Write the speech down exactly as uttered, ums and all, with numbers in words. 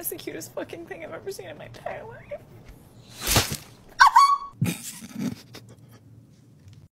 That's the cutest fucking thing I've ever seen in my entire life.